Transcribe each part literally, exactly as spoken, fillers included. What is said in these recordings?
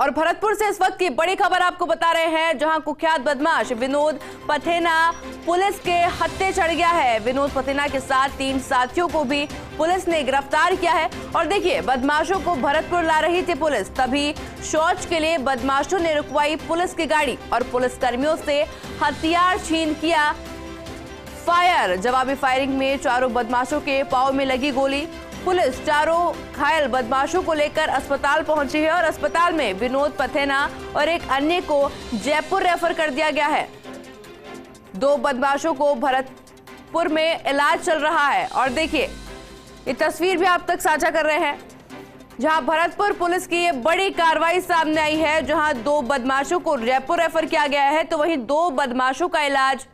और भरतपुर से इस वक्त की बड़ी खबर आपको बता रहे हैं, जहां कुख्यात बदमाश विनोद पथैना पुलिस के हत्थे चढ़ गया है। विनोद पथैना के साथ तीन साथियों को भी पुलिस ने गिरफ्तार किया है। और देखिए, बदमाशों को भरतपुर ला रही थी पुलिस, तभी शौच के लिए बदमाशों ने रुकवाई पुलिस की गाड़ी और पुलिसकर्मियों से हथियार छीन किया फायर। जवाबी फायरिंग में चारों बदमाशों के पांव में लगी गोली। पुलिस चारों घायल बदमाशों को लेकर अस्पताल पहुंची है और अस्पताल में विनोद पथैना और एक अन्य को जयपुर रेफर कर दिया गया है। दो बदमाशों को भरतपुर में इलाज चल रहा है। और देखिए, ये तस्वीर भी आप तक साझा कर रहे हैं, जहां भरतपुर पुलिस की ये बड़ी कार्रवाई सामने आई है, जहां दो बदमाशों को जयपुर रेफर किया गया है, तो वहीं दो बदमाशों का इलाज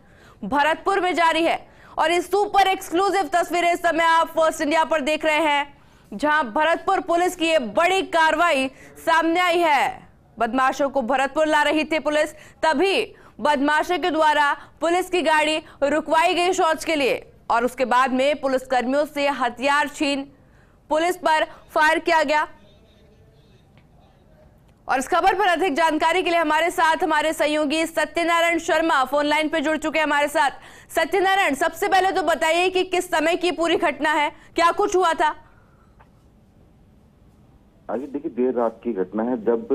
भरतपुर में जारी है। और इस सुपर एक्सक्लूसिव तस्वीरें इस समय आप फर्स्ट इंडिया पर देख रहे हैं, जहां भरतपुर पुलिस की ये बड़ी कार्रवाई सामने आई है। बदमाशों को भरतपुर ला रही थी पुलिस, तभी बदमाशों के द्वारा पुलिस की गाड़ी रुकवाई गई शौच के लिए और उसके बाद में पुलिसकर्मियों से हथियार छीन पुलिस पर फायर किया गया। और इस खबर पर अधिक जानकारी के लिए हमारे साथ हमारे सहयोगी सत्यनारायण शर्मा फोन लाइन पे जुड़ चुके हैं हमारे साथ। सत्यनारायण, सबसे पहले तो बताइए कि किस समय की पूरी घटना है, क्या कुछ हुआ था? आज देखिए, देर रात की घटना है, जब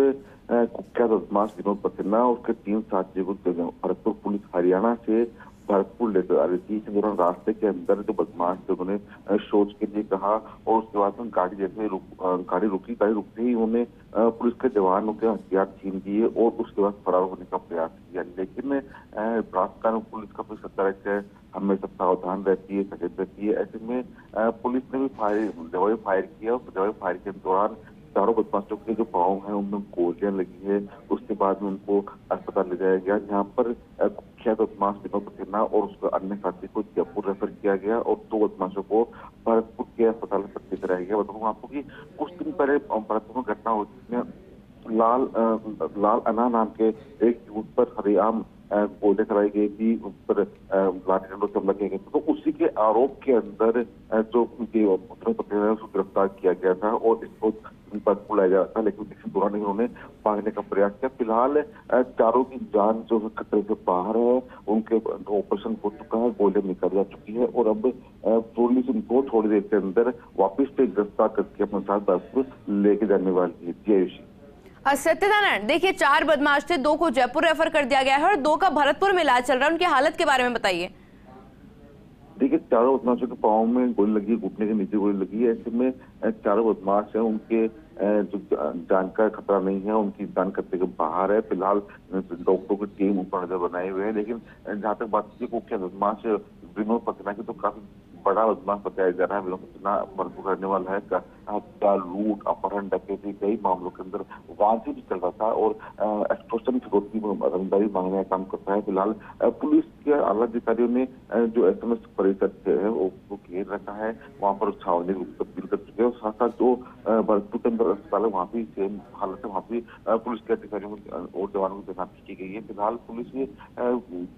कुख्यात बदमाश विनोद पथैना और उसके तीन साथियों को भरतपुर पुलिस हरियाणा से भरतपुर लेकर आ रही थी। इस दौरान रास्ते के अंदर जो बदमाश थे उन्होंने शौच के लिए कहा और उसके बाद गाड़ी जैसे गाड़ी रुकी। गाड़ी रुकते ही उन्होंने पुलिस के जवानों के हथियार छीन दिए और उसके बाद फरार होने का प्रयास किया, लेकिन रास्ता में पुलिस का सतर्क हमेशा सावधान रहती है, सचेत रहती है। ऐसे में पुलिस ने भी फायर जवाबी फायर किया और जवाबी फायर के दौरान चारों बदमाशों के जो पाँव है उनमें गोलियां लगी है। उसके बाद में उनको अस्पताल ले जाया गया, जहाँ पर कुख्यात बदमाश विनोद पथैना और उसका अन्य साथी को जयपुर रेफर किया गया और दो तो बदमाशों को भरतपुर के अस्पताल में भर्ती कराया गया। बताऊंगा आपको कि कुछ दिन पहले भरतपुर में घटना हुई जिसमें लाल आ, लाल अन्ना नाम के एक युवक पर हरियाम गोलियां कराई गई थी, उस पर लाठी डंडों से हमला किया गया था। तो उसी के आरोप के अंदर जो विनोद पथैना है उसको गिरफ्तार किया गया था और इसको भरतपुर लाया गया था, लेकिन इसी दौरान उन्होंने भागने का प्रयास किया। फिलहाल चारों की जान जो है खतरे से बाहर है, उनके ऑपरेशन हो चुका है, गोलियां निकल जा चुकी है और अब पुलिस उनको थोड़ी देर के अंदर वापिस से गिरफ्तार करके अपने साथ भरतपुर लेके जाने वाली है। सत्यनारायण, देखिए, चार बदमाश थे, दो को जयपुर रेफर कर दिया गया है और दो का भरतपुर में इलाज चल रहा है। उनकी हालत के बारे में बताइए। देखिए, चारों बदमाशों के पाँव में गोली लगी, घुटने के नीचे गोली लगी है। ऐसे में चारों बदमाश है उनके जो जान का खतरा नहीं है, उनकी जान खतरे के बाहर है। फिलहाल डॉक्टरों की टीम ऊपर नजर बनाए हुए है, लेकिन जहाँ तक बात की कुख्यात बदमाश विनोद पथैना की, तो काफी बड़ा बदमाश बताया जा रहा है। विनोद पथैना भरतपुर रहने वाला है। हत्या, लूट, अपहरण, डकैती कई मामलों के अंदर वांछित भी चल रहा था और एक्सटॉर्शन फिरौती में रंगदारी मांगने का काम करता है। फिलहाल पुलिस के आला अधिकारियों ने जो एस एम एस परिसर है उसको घेर रखा है, वहाँ पर छावनी तब्दील कर चुके हैं और साथ साथ जो भरतपुर के अंदर अस्पताल है वहाँ भी सेम हालत है, वहाँ भी पुलिस के अधिकारियों और जवानों की तैनाती की गई है। फिलहाल पुलिस ये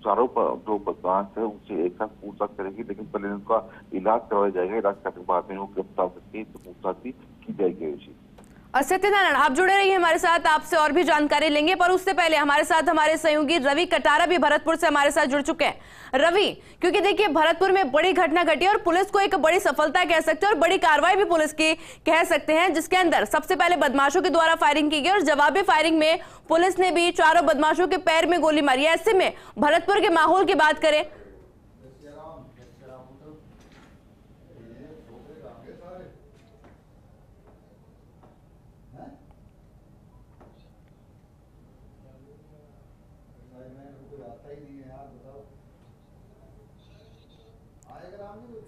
चारों जो बदमाश है उनसे एक साथ पूछताछ करेगी, लेकिन पहले उनका इलाज करवाया जाएगा, इलाज करने के बाद में वो गिरफ्तार करके पूछताछ की जाएगी। सत्यनारायण, आप जुड़े रहिए हमारे साथ, आपसे और भी जानकारी लेंगे, पर उससे पहले हमारे साथ हमारे सहयोगी रवि कटारा भी भरतपुर से हमारे साथ जुड़ चुके हैं। रवि, क्योंकि देखिए, भरतपुर में बड़ी घटना घटी और पुलिस को एक बड़ी सफलता कह सकते हैं और बड़ी कार्रवाई भी पुलिस की कह सकते हैं, जिसके अंदर सबसे पहले बदमाशों के द्वारा फायरिंग की गई और जवाबी फायरिंग में पुलिस ने भी चारों बदमाशों के पैर में गोली मारी है। ऐसे में भरतपुर के माहौल की बात करें,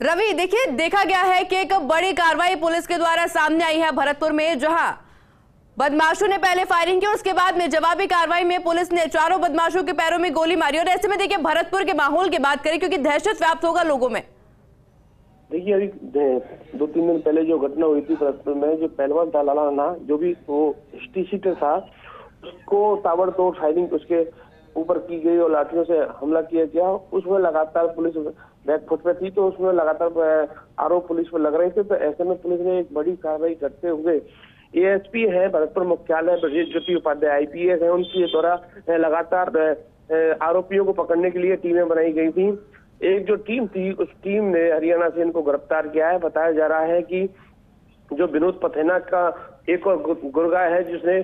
रवि, देखिए, देखा गया है कि एक बड़ी कार्रवाई पुलिस के द्वारा सामने आई है भरतपुर में, जहां बदमाशों ने पहले फायरिंग की और उसके बाद में जवाबी कार्रवाई में पुलिस ने चारों बदमाशों के पैरों में गोली मारी। और ऐसे में देखिए, भरतपुर के माहौल की बात करें, क्योंकि दहशत व्याप्त होगा लोगों में। देखिए, अभी दो तीन दिन पहले जो घटना हुई थी भरतपुर में, जो पहलवान था लाला अन्ना, जो भी वो हिस्ट्रीशीटर था, उसको ताबड़तोड़ फायरिंग उसके ऊपर की गई और लाठियों से हमला किया गया। उसमें लगातार पुलिस बैकफुट पे थी, तो उसमें लगातार आरोप पुलिस पर लग रहे थे। तो ऐसे में पुलिस ने एक बड़ी कार्रवाई करते हुए एएसपी हैं भरतपुर मुख्यालय ज्योति उपाध्याय आईपीएस हैं, उनके द्वारा लगातार आरोपियों को पकड़ने के लिए टीमें बनाई गई थी। एक जो टीम थी उस टीम ने हरियाणा से इनको गिरफ्तार किया है। बताया जा रहा है कि जो विनोद पथैना का एक और गुर्गा है जिसने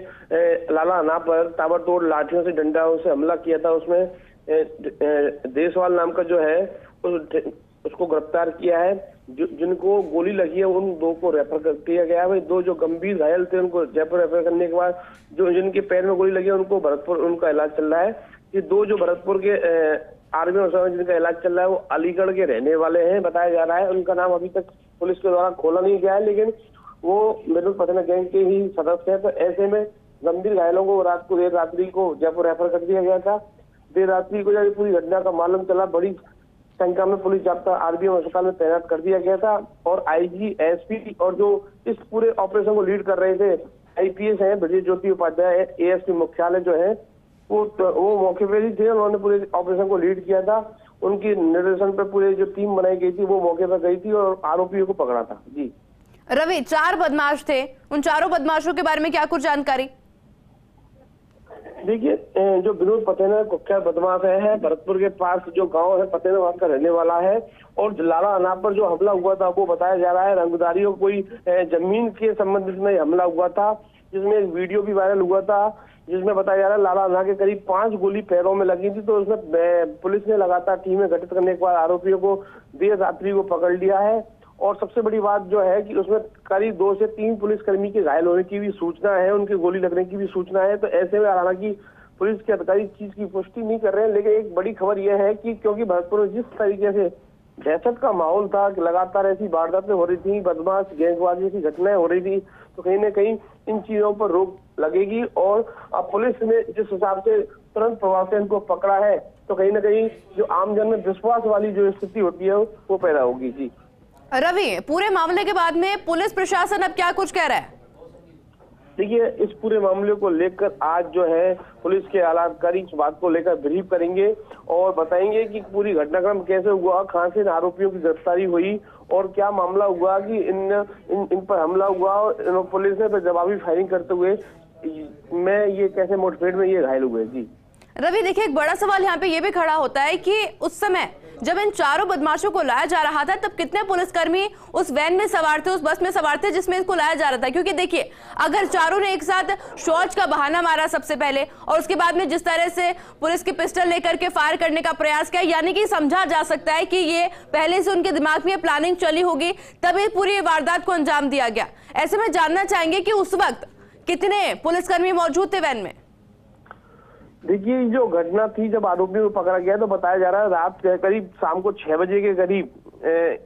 लाला अन्ना पर ताबड़तोड़ लाठियों से डंडाओं से हमला किया था, उसमें देशवाल नाम का जो है उस उसको गिरफ्तार किया है। जो, जिनको गोली लगी है उन दो को रेफर कर दिया गया है। वही दो जो गंभीर घायल थे उनको जयपुर रेफर करने के बाद जो जिनके पैर में गोली लगी है उनको भरतपुर उनका इलाज चल रहा है। ये दो जो भरतपुर के आर्मी अफसर जिनका इलाज चल रहा है वो अलीगढ़ के रहने वाले हैं बताया जा रहा है। उनका नाम अभी तक पुलिस के द्वारा खोला नहीं गया है, लेकिन वो विनोद पथैना गैंग के ही सदस्य है। तो ऐसे में गंभीर घायलों को रात को देर रात्रि को जयपुर रेफर कर दिया गया था। देर रात्रि को जब पूरी घटना का मालूम चला, बड़ी संख्या में पुलिस जाब्ता आरबीएम अस्पताल में तैनात कर दिया गया था। और आईजी एसपी और जो इस पूरे ऑपरेशन को लीड कर रहे थे आईपीएस हैं ब्रजेश ज्योति उपाध्याय है, एएसपी मुख्यालय जो है वो वो मौके पर ही थे। उन्होंने पूरे ऑपरेशन को लीड किया था। उनकी निर्देशन पर पूरी जो टीम बनाई गई थी वो मौके पर गई थी और आरोपियों को पकड़ा था। जी रवि, चार बदमाश थे, उन चारों बदमाशों के बारे में क्या कुछ जानकारी? देखिए, जो विनोद पथैना कुख्यात बदमाश है, भरतपुर के पास जो गांव है पथैना वहां का रहने वाला है। और लाला अन्ना पर जो हमला हुआ था वो बताया जा रहा है रंगदारियों कोई जमीन के संबंध में हमला हुआ था, जिसमें एक वीडियो भी वायरल हुआ था जिसमें बताया जा रहा है लाला अन्ना के करीब पांच गोली पैरों में लगी थी। तो उसमें पुलिस ने लगातार टीमें गठित करने के बाद आरोपियों को देर रात्रि को पकड़ लिया है। और सबसे बड़ी बात जो है कि उसमें करीब दो से तीन पुलिसकर्मी के घायल होने की भी सूचना है, उनके गोली लगने की भी सूचना है। तो ऐसे में हालांकि पुलिस के अधिकारी इस चीज की पुष्टि नहीं कर रहे हैं, लेकिन एक बड़ी खबर यह है कि क्योंकि भरतपुर में जिस तरीके से दहशत का माहौल था, लगातार ऐसी वारदातें हो रही थी, बदमाश गैंगवार जैसी घटनाएं हो रही थी, तो कहीं ना कहीं इन चीजों पर रोक लगेगी। और अब पुलिस ने जिस हिसाब से तुरंत प्रभाव से इनको पकड़ा है, तो कहीं ना कहीं जो आमजन में विश्वास वाली जो स्थिति होती है वो पैदा होगी। जी रवि, पूरे मामले के बाद में पुलिस प्रशासन अब क्या कुछ कह रहा है? देखिए, इस पूरे मामले को लेकर आज जो है पुलिस के आलाधिकारी इस बात को लेकर ब्रीफ करेंगे और बताएंगे कि पूरी घटनाक्रम कैसे हुआ, कहां से इन आरोपियों की गिरफ्तारी हुई और क्या मामला हुआ कि इन इन, इन पर हमला हुआ और पुलिस ने जवाबी फायरिंग करते हुए मैं ये कैसे मुठभेड़ में ये घायल हुए। जी रवि, देखिए एक बड़ा सवाल यहाँ पे ये भी खड़ा होता है कि उस समय जब इन चारों बदमाशों को लाया जा रहा था तब कितने पुलिसकर्मी उस वैन में सवार थे, उस बस में सवार थे जिसमें इसको लाया जा रहा था? क्योंकि देखिए, अगर चारों ने एक साथ शौच का बहाना मारा सबसे पहले और उसके बाद में जिस तरह से पुलिस की पिस्टल लेकर के फायर करने का प्रयास किया, यानी कि समझा जा सकता है कि ये पहले से उनके दिमाग में प्लानिंग चली होगी, तभी पूरी वारदात को अंजाम दिया गया। ऐसे में जानना चाहेंगे कि उस वक्त कितने पुलिसकर्मी मौजूद थे वैन में? देखिए, जो घटना थी जब आरोपियों को पकड़ा गया तो बताया जा रहा है रात करीब शाम को छह बजे के करीब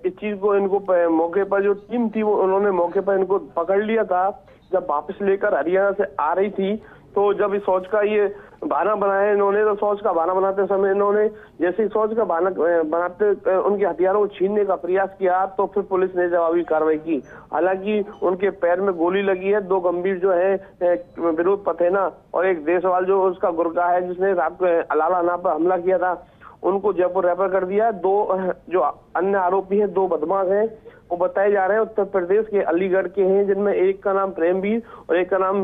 इस चीज को इनको मौके पर जो टीम थी वो उन्होंने मौके पर इनको पकड़ लिया था। जब वापस लेकर हरियाणा से आ रही थी तो जब इस शौच का ये बहाना बनाया इन्होंने, तो शौच का बहाना बनाते समय इन्होंने जैसे ही शौच का बहाना बनाते उनके हथियारों को छीनने का प्रयास किया तो फिर पुलिस ने जवाबी कार्रवाई की। हालांकि उनके पैर में गोली लगी है। दो गंभीर जो है विनोद पथैना और एक देशवाल जो उसका गुर्गा है जिसने रात को लाला अन्ना पर हमला किया था, उनको जयपुर रेफर कर दिया। दो जो अन्य आरोपी है, दो बदमाश है, वो बताए जा रहे हैं उत्तर प्रदेश के अलीगढ़ के हैं, जिनमें एक का नाम प्रेमवीर और एक का नाम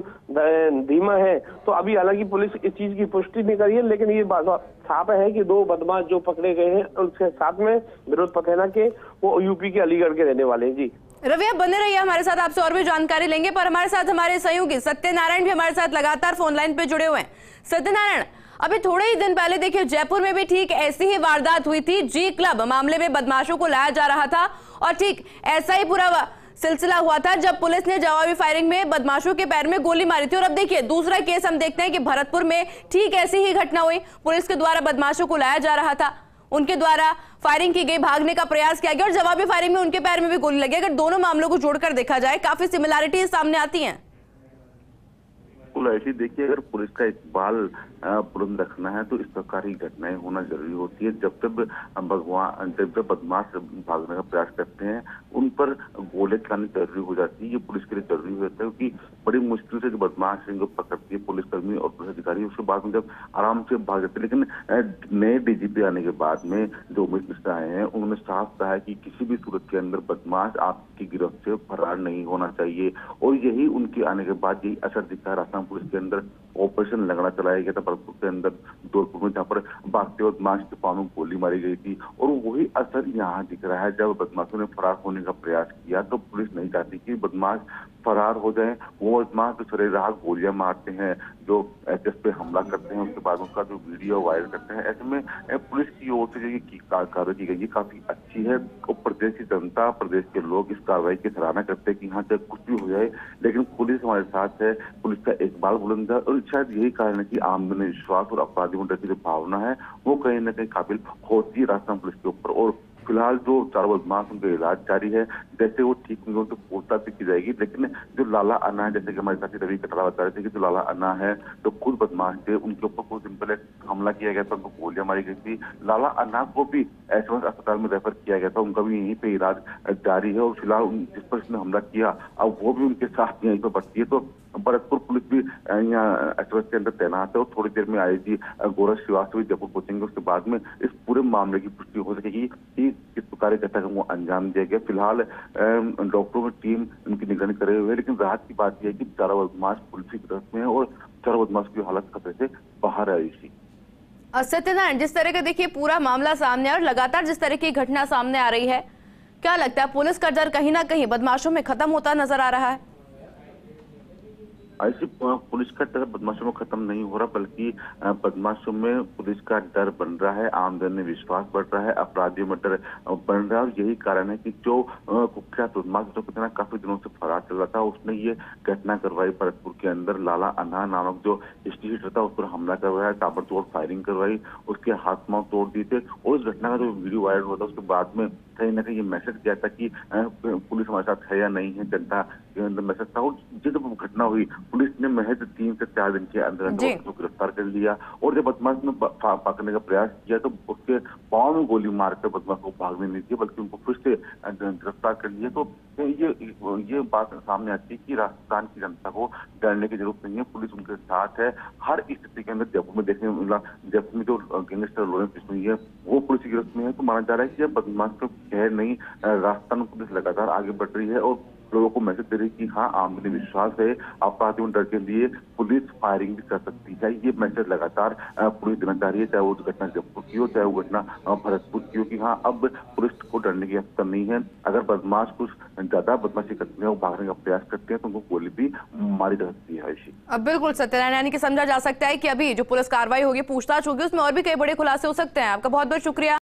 धीमा है। तो अभी हालांकि पुलिस इस चीज की पुष्टि नहीं करी है, लेकिन ये बात साफ है कि दो बदमाश जो पकड़े गए हैं उसके साथ में विनोद पथैना के वो यूपी के अलीगढ़ के रहने वाले हैं। जी रवि, आप बने रहिए हमारे साथ, आपसे और भी जानकारी लेंगे। पर हमारे साथ हमारे सहयोगी सत्यनारायण भी हमारे साथ लगातार फोनलाइन पे जुड़े हुए हैं। सत्यनारायण, अभी थोड़े ही दिन पहले देखिए जयपुर में भी ठीक ऐसी ही वारदात हुई थी, जी क्लब मामले में बदमाशों को लाया जा रहा था और ठीक ऐसा ही पूरा सिलसिला हुआ था जब पुलिस ने जवाबी फायरिंग में बदमाशों के पैर में गोली मारी थी। और अब देखिए दूसरा केस हम देखते हैं कि भरतपुर में ठीक ऐसी ही घटना हुई, पुलिस के द्वारा बदमाशों को लाया जा रहा था, उनके द्वारा फायरिंग की गई, भागने का प्रयास किया गया और जवाबी फायरिंग में उनके पैर में भी गोली लगी। अगर दोनों मामलों को जोड़कर देखा जाए काफी सिमिलैरिटीज सामने आती हैं। ऐसी देखिए, अगर पुलिस का इकबाल बुलंद रखना है तो इस प्रकार की घटनाएं होना जरूरी होती है। जब तक भगवान जब तक बदमाश भागने का प्रयास करते हैं उन पर गोले चलानी जरूरी हो जाती है। ये पुलिस के लिए जरूरी होता है क्योंकि बड़ी मुश्किल से जो बदमाश इनको पकड़ती है पुलिसकर्मी और पुलिस अधिकारी करी। उसके बाद में जब आराम से भाग जाते, लेकिन नए डीजीपी आने के बाद में जो उमेश मिश्रा आए हैं उन्होंने साफ कहा कि किसी भी सूरत के अंदर बदमाश आपकी गिरफ्त से फरार नहीं होना चाहिए। और यही उनके आने के बाद यही असर दिखा। राजस्थान पुलिस के अंदर ऑपरेशन लगना चलाया गया था भरतपुर के अंदर, जोधपुर में, जहाँ पर भागते वक्त मांस के पानों में गोली मारी गई थी, और वही असर यहाँ दिख रहा है। जब बदमाशों ने फरार होने का प्रयास किया तो पुलिस नहीं चाहती कि बदमाश फरार हो जाए। वो बदमाश तो सरेराह गोलियां मारते हैं, जो एचएस पे हमला करते हैं, उसके बाद उसका जो वीडियो वायरल करते हैं। ऐसे में पुलिस की ओर से जो कार्रवाई की गई काफी अच्छी है, और प्रदेश की जनता, प्रदेश के लोग इस कार्रवाई की सराहना करते हैं कि हाँ, चाहे कुछ भी हो जाए लेकिन पुलिस हमारे साथ है, पुलिस का एक बाल बुलंद है। और शायद यही कारण है कि आमजन विश्वास और अपराधियों की जो भावना है वो कहीं ना कहीं काबिल होती है राजस्थान पुलिस के ऊपर। और फिलहाल जो चार बदमाश, उनका इलाज जारी है, जैसे वो ठीक होंगे तो पूछताछ की जाएगी। लेकिन जो लाला अन्ना है, जैसे कि हमारे साथी रवि कटारा बता रहे थे कि जो लाला अन्ना है जो तो खुद बदमाश थे, उनके ऊपर कुछ दिन पहले हमला किया गया था, उनको गोलियां मारी गई थी। लाला अन्ना को भी एसएमएस अस्पताल में रेफर किया गया था, उनका भी यहीं पे इलाज जारी है। और फिलहाल जिस पर इसने हमला किया अब वो भी उनके साथ यहीं पर बचती है। तो भरतपुर पुलिस भी यहाँ एसएमएस के अंदर तैनात है, और थोड़ी देर में आईजी गोरथ श्रीवास्तव भी जयपुर पहुंचेंगे। उसके बाद में इस पूरे मामले की पुष्टि हो सकेगी कि किस प्रकार के घटना को अंजाम दिया गया। फिलहाल डॉक्टरों की टीम इनकी निगरानी करे हुए है, लेकिन राहत की बात यह है कि चारों बदमाश पुलिस की गिरफ्त में है और चारों बदमाश की हालत खतरे से बाहर है। इसी सत्यनारायण, जिस तरह का देखिए पूरा मामला सामने आया और लगातार जिस तरह की घटना सामने आ रही है, क्या लगता है पुलिस का डर कहीं ना कहीं बदमाशों में खत्म होता नजर आ रहा है? ऐसे पुलिस का डर बदमाशों में खत्म नहीं हो रहा, बल्कि बदमाशों में पुलिस का डर बन रहा है, आमजन में विश्वास बढ़ रहा है, अपराधियों में डर बन रहा है। और यही कारण है कि जो कुख्यात बदमाश जो कितना काफी दिनों से फरार चल रहा था, उसने ये घटना करवाई भरतपुर के अंदर। लाला अन्ना नामक जो स्ट्रीट हिटर था उस पर हमला करवाया, ताबड़तोड़ फायरिंग करवाई, उसके हाथ पांव तोड़ दिए थे। और इस घटना का जो वीडियो वायरल हुआ था उसके बाद में कहीं ना कहीं ये मैसेज गया था कि पुलिस हमारे साथ है या नहीं है, जनता के अंदर मैसेज था। और जब घटना हुई पुलिस ने महज तीन से चार दिन के अंदर अंदर उसको गिरफ्तार कर लिया, और जब बदमाश ने पकड़ने का प्रयास किया तो उसके पांव में गोली मारकर बदमाश को भागने नहीं दिया, बल्कि उनको फिर से गिरफ्तार कर लिया। तो ये ये बात सामने आती है कि राजस्थान की जनता को डरने की जरूरत नहीं है, पुलिस उनके साथ है हर स्थिति के अंदर। जयपुर में देखने मिला, जयपुर में जो गैंगस्टर लोरेंस किश्मी है वो पुलिस की गिरफ्त में है। तो माना जा रहा है कि बदमाश को खैर नहीं, राजस्थान में पुलिस लगातार आगे बढ़ रही है और लोगों को मैसेज दे रही कि हाँ, आमजन में विश्वास है, अपराधियों डर के लिए पुलिस फायरिंग भी कर सकती है। ये मैसेज लगातार पुलिस देना चाह रही है, चाहे वो घटना जयपुर की हो, चाहे वो घटना भरतपुर की हो, कि हाँ अब पुलिस को डरने की आवश्यकता नहीं है। अगर बदमाश कुछ ज्यादा बदमाशी करते हैं और भागने का प्रयास करते हैं तो उनको गोली भी मारी जा सकती है। अब बिल्कुल सत्यनारायण, यानी कि समझा जा सकता है कि अभी जो पुलिस कार्रवाई होगी, पूछताछ होगी, उसमें और भी कई बड़े खुलासे हो सकते हैं। आपका बहुत बहुत शुक्रिया।